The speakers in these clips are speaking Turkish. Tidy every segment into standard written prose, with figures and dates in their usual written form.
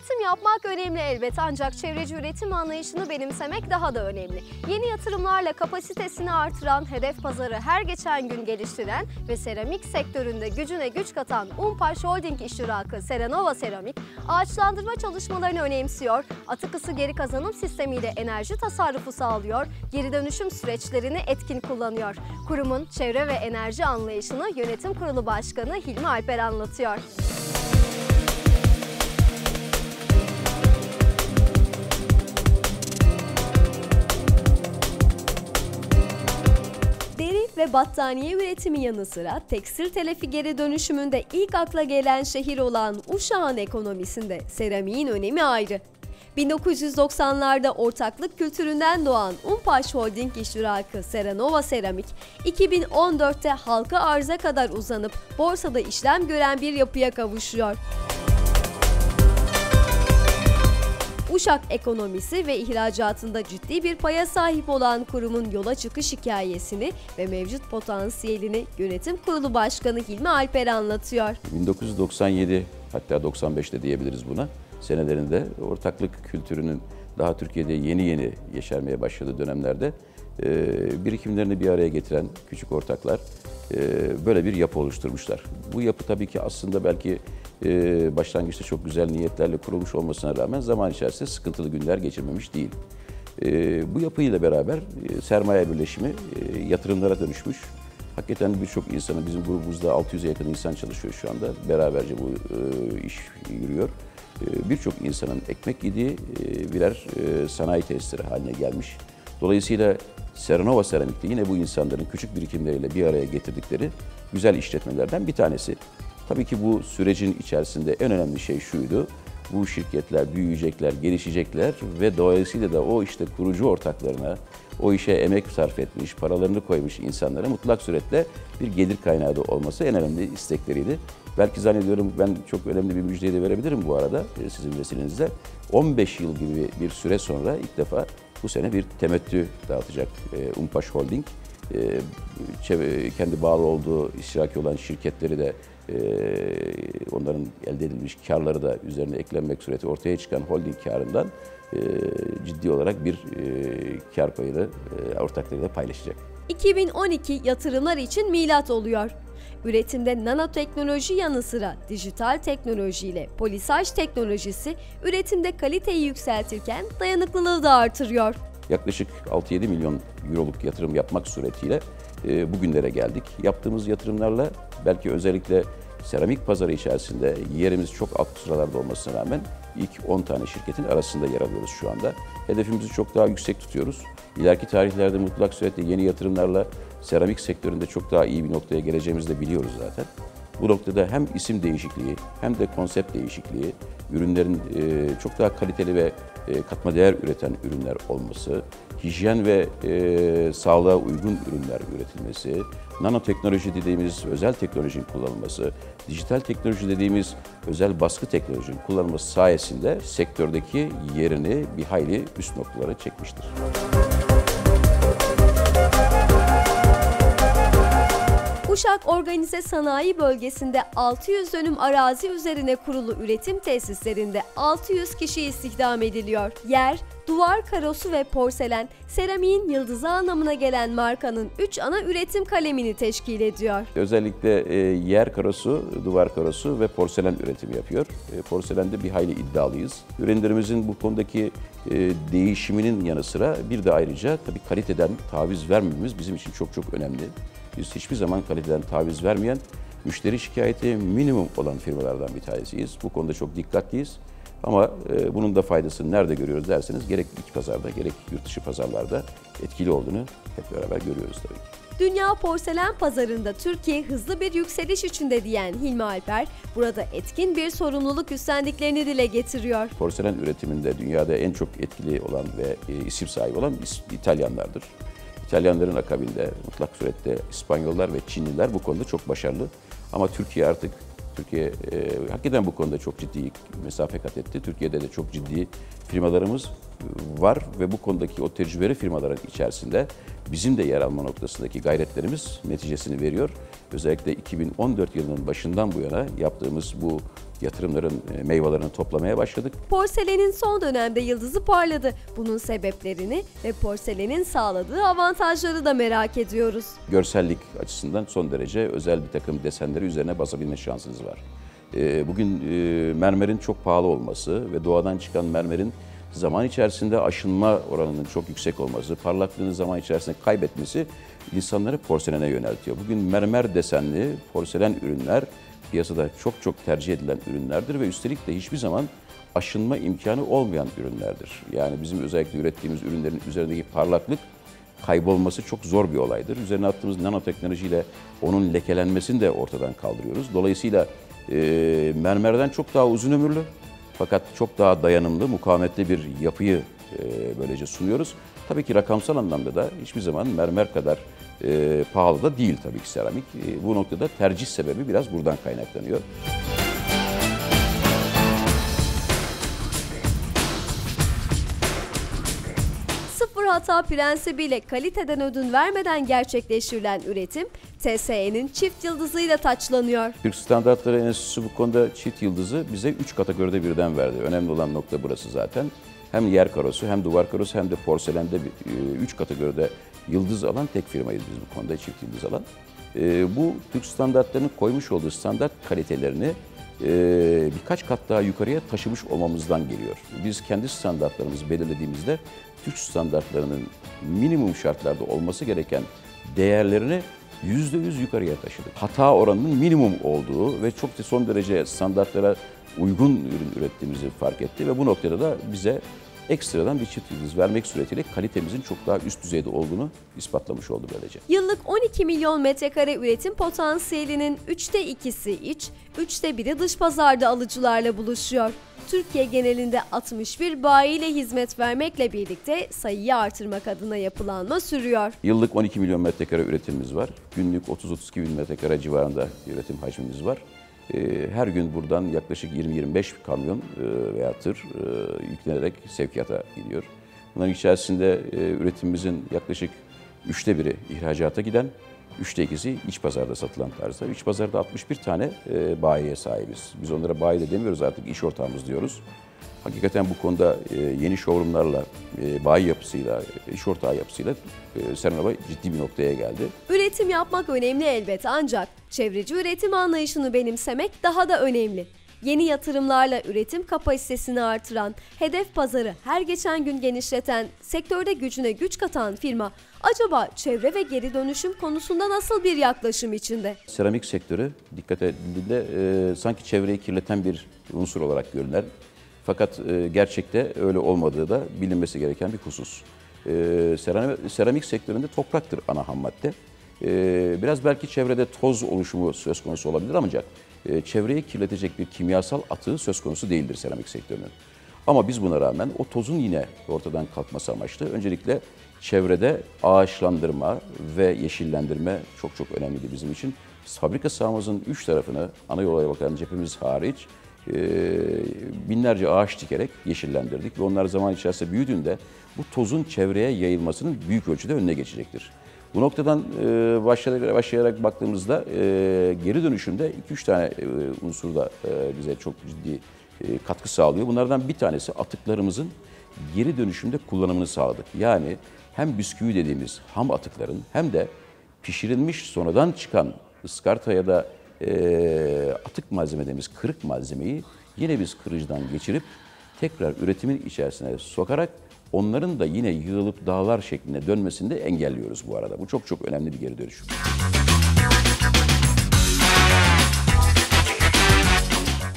Üretim yapmak önemli elbet, ancak çevreci üretim anlayışını benimsemek daha da önemli. Yeni yatırımlarla kapasitesini artıran, hedef pazarı her geçen gün geliştiren ve seramik sektöründe gücüne güç katan Umpaş Holding iştirakı Seranova Seramik, ağaçlandırma çalışmalarını önemsiyor, atık ısı geri kazanım sistemiyle enerji tasarrufu sağlıyor, geri dönüşüm süreçlerini etkin kullanıyor. Kurumun çevre ve enerji anlayışını Yönetim Kurulu Başkanı Hilmi Alper anlatıyor. Ve battaniye üretimi yanı sıra tekstil telifi geri dönüşümünde ilk akla gelen şehir olan Uşak'ın ekonomisinde seramiğin önemi ayrı. 1990'larda ortaklık kültüründen doğan Umpaş Holding iştirakı Seranova Seramik, 2014'te halka arza kadar uzanıp borsada işlem gören bir yapıya kavuşuyor. Uşak ekonomisi ve ihracatında ciddi bir paya sahip olan kurumun yola çıkış hikayesini ve mevcut potansiyelini Yönetim Kurulu Başkanı Hilmi Alper anlatıyor. 1997, hatta 95'te diyebiliriz buna, senelerinde ortaklık kültürünün daha Türkiye'de yeni yeşermeye başladığı dönemlerde birikimlerini bir araya getiren küçük ortaklar böyle bir yapı oluşturmuşlar. Bu yapı tabii ki aslında belki başlangıçta çok güzel niyetlerle kurulmuş olmasına rağmen zaman içerisinde sıkıntılı günler geçirmemiş değil. Bu yapıyla beraber sermaye birleşimi yatırımlara dönüşmüş. Hakikaten birçok insanı, bizim grubumuzda 600'e yakın insan çalışıyor şu anda. Beraberce bu iş yürüyor. Birçok insanın ekmek yediği birer sanayi tesisleri haline gelmiş. Dolayısıyla Seranova Seramik'te yine bu insanların küçük birikimleriyle bir araya getirdikleri güzel işletmelerden bir tanesi. Tabii ki bu sürecin içerisinde en önemli şey şuydu: bu şirketler büyüyecekler, gelişecekler ve dolayısıyla da o işte kurucu ortaklarına, o işe emek sarf etmiş, paralarını koymuş insanlara mutlak suretle bir gelir kaynağı da olması en önemli istekleriydi. Belki zannediyorum ben çok önemli bir müjdeyi de verebilirim bu arada sizin vesilenizle. 15 yıl gibi bir süre sonra ilk defa bu sene bir temettü dağıtacak Umpaş Holding. Kendi bağlı olduğu iştiraki olan şirketleri de, onların elde edilmiş karları da üzerine eklenmek sureti ortaya çıkan holding karından ciddi olarak bir kar payını ortaklarıyla paylaşacak. 2012 yatırımlar için milat oluyor. Üretimde nanoteknoloji yanı sıra dijital teknolojiyle polisaj teknolojisi üretimde kaliteyi yükseltirken dayanıklılığı da artırıyor. Yaklaşık 6-7 milyon euroluk yatırım yapmak suretiyle bugünlere geldik. Yaptığımız yatırımlarla belki özellikle seramik pazarı içerisinde yerimiz çok alt sıralarda olmasına rağmen ilk 10 tane şirketin arasında yer alıyoruz şu anda. Hedefimizi çok daha yüksek tutuyoruz. İleriki tarihlerde mutlak suretle yeni yatırımlarla seramik sektöründe çok daha iyi bir noktaya geleceğimizi de biliyoruz zaten. Bu noktada hem isim değişikliği hem de konsept değişikliği, ürünlerin çok daha kaliteli ve katma değer üreten ürünler olması, hijyen ve sağlığa uygun ürünler üretilmesi, nanoteknoloji dediğimiz özel teknolojinin kullanılması, dijital teknoloji dediğimiz özel baskı teknolojinin kullanılması sayesinde sektördeki yerini bir hayli üst noktalara çekmiştir. Uşak Organize Sanayi Bölgesi'nde 600 dönüm arazi üzerine kurulu üretim tesislerinde 600 kişi istihdam ediliyor. Yer, duvar karosu ve porselen, seramiğin yıldızı anlamına gelen markanın 3 ana üretim kalemini teşkil ediyor. Özellikle yer karosu, duvar karosu ve porselen üretimi yapıyor. Porselende bir hayli iddialıyız. Ürünlerimizin bu konudaki değişiminin yanı sıra bir de ayrıca tabii kaliteden taviz vermemiz bizim için çok çok önemli. Biz hiçbir zaman kaliteden taviz vermeyen, müşteri şikayeti minimum olan firmalardan bir tanesiyiz. Bu konuda çok dikkatliyiz. Ama bunun da faydasını nerede görüyoruz derseniz, gerek iç pazarda gerek yurt dışı pazarlarda etkili olduğunu hep beraber görüyoruz tabii ki. Dünya porselen pazarında Türkiye hızlı bir yükseliş içinde diyen Hilmi Alper, burada etkin bir sorumluluk üstlendiklerini dile getiriyor. Porselen üretiminde dünyada en çok etkili olan ve isim sahibi olan İtalyanlardır. İtalyanların akabinde mutlak surette İspanyollar ve Çinliler bu konuda çok başarılı. Ama Türkiye artık, hakikaten bu konuda çok ciddi mesafe kat etti. Türkiye'de de çok ciddi firmalarımız var ve bu konudaki o tecrübeli firmaların içerisinde bizim de yer alma noktasındaki gayretlerimiz neticesini veriyor. Özellikle 2014 yılının başından bu yana yaptığımız bu yatırımların meyvelerini toplamaya başladık. Porselenin son dönemde yıldızı parladı. Bunun sebeplerini ve porselenin sağladığı avantajları da merak ediyoruz. Görsellik açısından son derece özel bir takım desenleri üzerine basabilme şansınız var. Bugün mermerin çok pahalı olması ve doğadan çıkan mermerin zaman içerisinde aşınma oranının çok yüksek olması, parlaklığını zaman içerisinde kaybetmesi insanları porselene yöneltiyor. Bugün mermer desenli porselen ürünler piyasada çok tercih edilen ürünlerdir ve üstelik de hiçbir zaman aşınma imkanı olmayan ürünlerdir. Yani bizim özellikle ürettiğimiz ürünlerin üzerindeki parlaklık kaybolması çok zor bir olaydır. Üzerine attığımız nanoteknolojiyle onun lekelenmesini de ortadan kaldırıyoruz. Dolayısıyla mermerden çok daha uzun ömürlü fakat çok daha dayanımlı, mukavemetli bir yapıyı böylece sunuyoruz. Tabii ki rakamsal anlamda da hiçbir zaman mermer kadar pahalı da değil tabii ki seramik. Bu noktada tercih sebebi biraz buradan kaynaklanıyor. Sıfır hata prensibiyle kaliteden ödün vermeden gerçekleştirilen üretim TSE'nin çift yıldızıyla taçlanıyor. Türk Standartları Enstitüsü bu konuda çift yıldızı bize 3 kategoride birden verdi. Önemli olan nokta burası zaten. Hem yer karosu, hem duvar karosu, hem de porselende 3 kategoride yıldız alan tek firmayız biz bu konuda, çift yıldız alan. Bu Türk standartlarının koymuş olduğu standart kalitelerini birkaç kat daha yukarıya taşımış olmamızdan geliyor. Biz kendi standartlarımızı belirlediğimizde Türk standartlarının minimum şartlarda olması gereken değerlerini %100 yukarıya taşıdık. Hata oranının minimum olduğu ve çok da son derece standartlara uygun ürün ürettiğimizi fark etti ve bu noktada da bize ekstradan bir çift yıldız vermek suretiyle kalitemizin çok daha üst düzeyde olduğunu ispatlamış oldu böylece. Yıllık 12 milyon metrekare üretim potansiyelinin 3'te 2'si iç, 3'te 1'i dış pazarda alıcılarla buluşuyor. Türkiye genelinde 61 bayiyle hizmet vermekle birlikte sayıyı artırmak adına yapılanma sürüyor. Yıllık 12 milyon metrekare üretimimiz var. Günlük 30-32 bin metrekare civarında üretim hacmimiz var. Her gün buradan yaklaşık 20-25 kamyon veya tır yüklenerek sevkiyata gidiyor. Bunların içerisinde üretimimizin yaklaşık 3'te 1'i ihracata giden, 3'te 2'si iç pazarda satılan tarzda. İç pazarda 61 tane bayiye sahibiz. Biz onlara bayi de demiyoruz artık, iş ortağımız diyoruz. Hakikaten bu konuda yeni showroomlarla, bayi yapısıyla, iş ortağı yapısıyla Seranova ciddi bir noktaya geldi. Üretim yapmak önemli elbet, ancak çevreci üretim anlayışını benimsemek daha da önemli. Yeni yatırımlarla üretim kapasitesini artıran, hedef pazarı her geçen gün genişleten, sektörde gücüne güç katan firma acaba çevre ve geri dönüşüm konusunda nasıl bir yaklaşım içinde? Seramik sektörü dikkat edildiğinde sanki çevreyi kirleten bir unsur olarak görünen, fakat gerçekte öyle olmadığı da bilinmesi gereken bir husus. Seramik sektöründe topraktır ana ham madde. Biraz belki çevrede toz oluşumu söz konusu olabilir ancak çevreyi kirletecek bir kimyasal atığı söz konusu değildir seramik sektörünün. Ama biz buna rağmen o tozun yine ortadan kalkması amaçlı öncelikle çevrede ağaçlandırma ve yeşillendirme çok önemliydi bizim için. Fabrika sahamızın 3 tarafını ana yola bakan cephemiz hariç binlerce ağaç dikerek yeşillendirdik ve onlar zaman içerisinde büyüdüğünde bu tozun çevreye yayılmasının büyük ölçüde önüne geçecektir. Bu noktadan başlayarak baktığımızda geri dönüşümde 2-3 tane unsur da bize çok ciddi katkı sağlıyor. Bunlardan bir tanesi atıklarımızın geri dönüşümde kullanımını sağladık. Yani hem bisküvi dediğimiz ham atıkların hem de pişirilmiş sonradan çıkan ıskarta ya da atık malzeme dediğimiz kırık malzemeyi yine biz kırıcıdan geçirip tekrar üretimin içerisine sokarak onların da yine yığılıp dağlar şeklinde dönmesini de engelliyoruz bu arada. Bu çok önemli bir geri dönüşüm.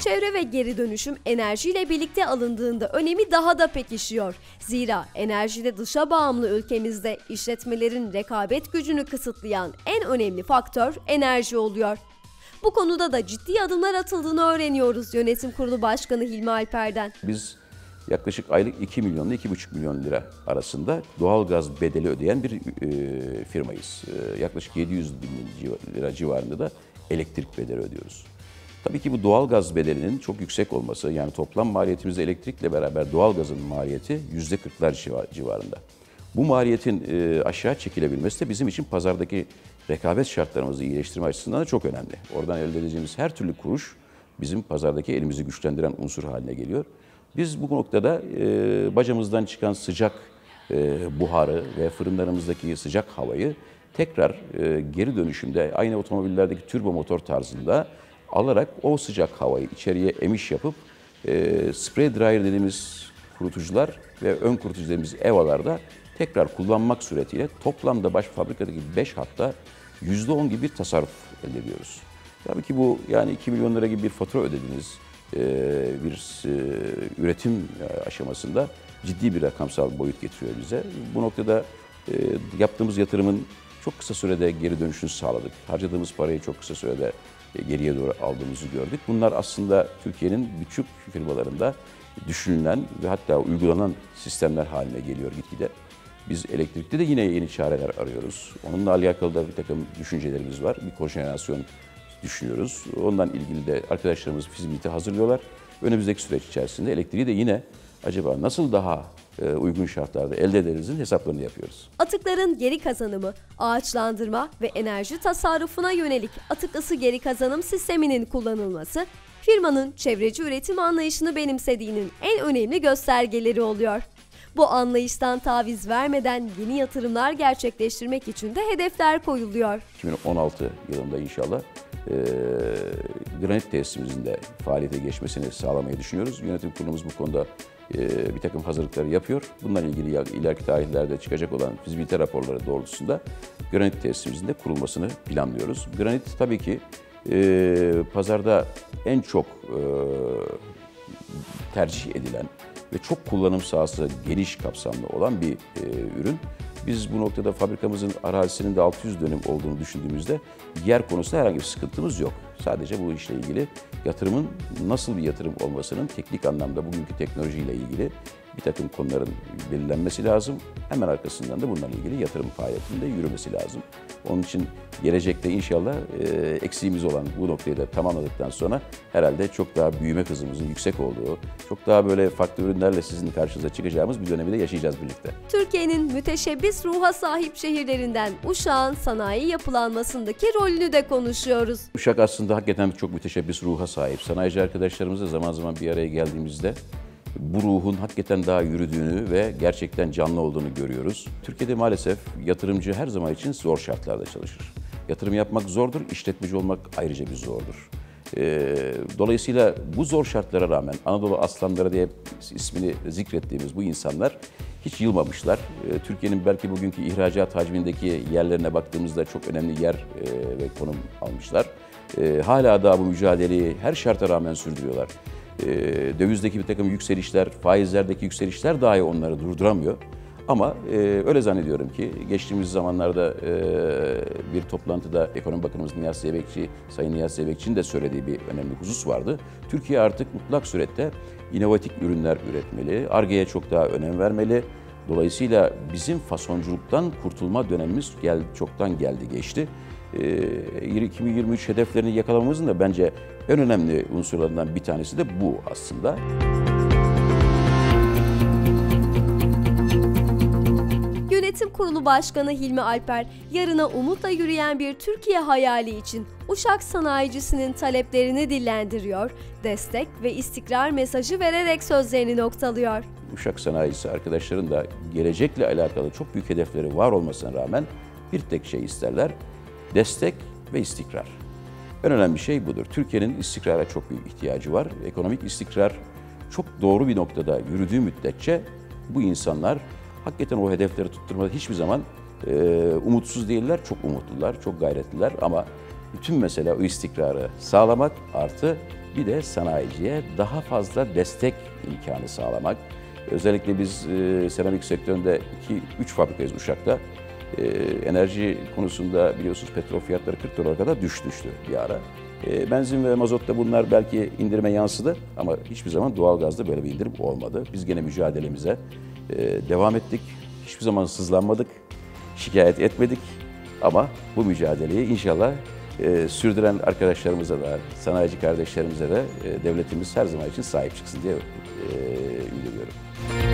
Çevre ve geri dönüşüm enerjiyle birlikte alındığında önemi daha da pekişiyor. Zira enerjide dışa bağımlı ülkemizde işletmelerin rekabet gücünü kısıtlayan en önemli faktör enerji oluyor. Bu konuda da ciddi adımlar atıldığını öğreniyoruz Yönetim Kurulu Başkanı Hilmi Alper'den. Biz yaklaşık aylık 2 milyonla 2,5 milyon lira arasında doğalgaz bedeli ödeyen bir firmayız. Yaklaşık 700 bin lira civarında da elektrik bedeli ödüyoruz. Tabii ki bu doğalgaz bedelinin çok yüksek olması, yani toplam maliyetimizde elektrikle beraber doğalgazın maliyeti %40'lar civarında. Bu maliyetin aşağı çekilebilmesi de bizim için pazardaki rekabet şartlarımızı iyileştirme açısından da çok önemli. Oradan elde edeceğimiz her türlü kuruş bizim pazardaki elimizi güçlendiren unsur haline geliyor. Biz bu noktada bacamızdan çıkan sıcak buharı ve fırınlarımızdaki sıcak havayı tekrar geri dönüşümde aynı otomobillerdeki turbo motor tarzında alarak o sıcak havayı içeriye emiş yapıp spray dryer dediğimiz kurutucular ve ön kurutucu dediğimiz evalarda tekrar kullanmak suretiyle toplamda baş fabrikadaki 5 hatta %10 gibi bir tasarruf elde ediyoruz. Tabii ki bu yani 2 milyon lira gibi bir fatura ödediğiniz bir üretim aşamasında ciddi bir rakamsal boyut getiriyor bize. Bu noktada yaptığımız yatırımın çok kısa sürede geri dönüşünü sağladık. Harcadığımız parayı çok kısa sürede geriye doğru aldığımızı gördük. Bunlar aslında Türkiye'nin küçük firmalarında düşünülen ve hatta uygulanan sistemler haline geliyor gitgide. Biz elektrikte de yine yeni çareler arıyoruz. Onunla alakalı da bir takım düşüncelerimiz var. Bir kojenerasyon düşünüyoruz. Ondan ilgili de arkadaşlarımız fizibilite hazırlıyorlar. Önümüzdeki süreç içerisinde elektriği de yine acaba nasıl daha uygun şartlarda elde ederizin hesaplarını yapıyoruz. Atıkların geri kazanımı, ağaçlandırma ve enerji tasarrufuna yönelik atık ısı geri kazanım sisteminin kullanılması, firmanın çevreci üretim anlayışını benimsediğinin en önemli göstergeleri oluyor. Bu anlayıştan taviz vermeden yeni yatırımlar gerçekleştirmek için de hedefler koyuluyor. 2016 yılında inşallah granit tesisimizin de faaliyete geçmesini sağlamayı düşünüyoruz. Yönetim kurulumuz bu konuda bir takım hazırlıkları yapıyor. Bununla ilgili ileriki tarihlerde çıkacak olan fizibilite raporları doğrultusunda granit tesisimizin de kurulmasını planlıyoruz. Granit tabii ki pazarda en çok tercih edilen ve çok kullanım sahası geniş kapsamlı olan bir ürün. Biz bu noktada fabrikamızın arazisinin de 600 dönüm olduğunu düşündüğümüzde yer konusunda herhangi bir sıkıntımız yok. Sadece bu işle ilgili yatırımın nasıl bir yatırım olmasının teknik anlamda bugünkü teknolojiyle ilgili bir takım konuların belirlenmesi lazım. Hemen arkasından da bunlarla ilgili yatırım faaliyetinde yürümesi lazım. Onun için gelecekte inşallah eksiğimiz olan bu noktayı da tamamladıktan sonra herhalde çok daha büyüme hızımızın yüksek olduğu, çok daha böyle farklı ürünlerle sizin karşınıza çıkacağımız bir dönemi de yaşayacağız birlikte. Türkiye'nin müteşebbis ruha sahip şehirlerinden Uşak'ın sanayi yapılanmasındaki rolünü de konuşuyoruz. Uşak aslında hakikaten çok müteşebbis ruha sahip. Sanayici arkadaşlarımızla zaman zaman bir araya geldiğimizde bu ruhun hakikaten daha yürüdüğünü ve gerçekten canlı olduğunu görüyoruz. Türkiye'de maalesef yatırımcı her zaman için zor şartlarda çalışır. Yatırım yapmak zordur, işletmeci olmak ayrıca bir zordur. Dolayısıyla bu zor şartlara rağmen Anadolu aslanları diye ismini zikrettiğimiz bu insanlar hiç yılmamışlar. Türkiye'nin belki bugünkü ihracat hacmindeki yerlerine baktığımızda çok önemli yer ve konum almışlar. Hala daha bu mücadeleyi her şarta rağmen sürdürüyorlar. Dövizdeki bir takım yükselişler, faizlerdeki yükselişler dahi onları durduramıyor. Ama öyle zannediyorum ki geçtiğimiz zamanlarda bir toplantıda Ekonomi Bakanımız Sayın Nihat Zeybekçi'nin de söylediği bir önemli husus vardı. Türkiye artık mutlak surette inovatif ürünler üretmeli, Ar-Ge'ye çok daha önem vermeli. Dolayısıyla bizim fasonculuktan kurtulma dönemimiz çoktan geldi geçti. 2023 hedeflerini yakalamamızın da bence en önemli unsurlarından bir tanesi de bu aslında. Yönetim Kurulu Başkanı Hilmi Alper, yarına umutla yürüyen bir Türkiye hayali için Uşak sanayicisinin taleplerini dillendiriyor, destek ve istikrar mesajı vererek sözlerini noktalıyor. Uşak sanayicisi arkadaşların da gelecekle alakalı çok büyük hedefleri var olmasına rağmen bir tek şey isterler: destek ve istikrar. En önemli şey budur. Türkiye'nin istikrara çok büyük ihtiyacı var. Ekonomik istikrar çok doğru bir noktada yürüdüğü müddetçe bu insanlar hakikaten o hedefleri tutturmada hiçbir zaman umutsuz değiller. Çok umutlular, çok gayretliler ama bütün mesele o istikrarı sağlamak artı bir de sanayiciye daha fazla destek imkanı sağlamak. Özellikle biz seramik sektöründe 2-3 fabrikayız Uşak'ta. Enerji konusunda biliyorsunuz petrol fiyatları 40 dolara kadar düştü bir ara. Benzin ve mazotta bunlar belki indirime yansıdı ama hiçbir zaman doğalgazda böyle bir indirim olmadı. Biz gene mücadelemize devam ettik. Hiçbir zaman sızlanmadık, şikayet etmedik ama bu mücadeleyi inşallah sürdüren arkadaşlarımıza da, sanayici kardeşlerimize de devletimiz her zaman için sahip çıksın diye ümit ediyorum.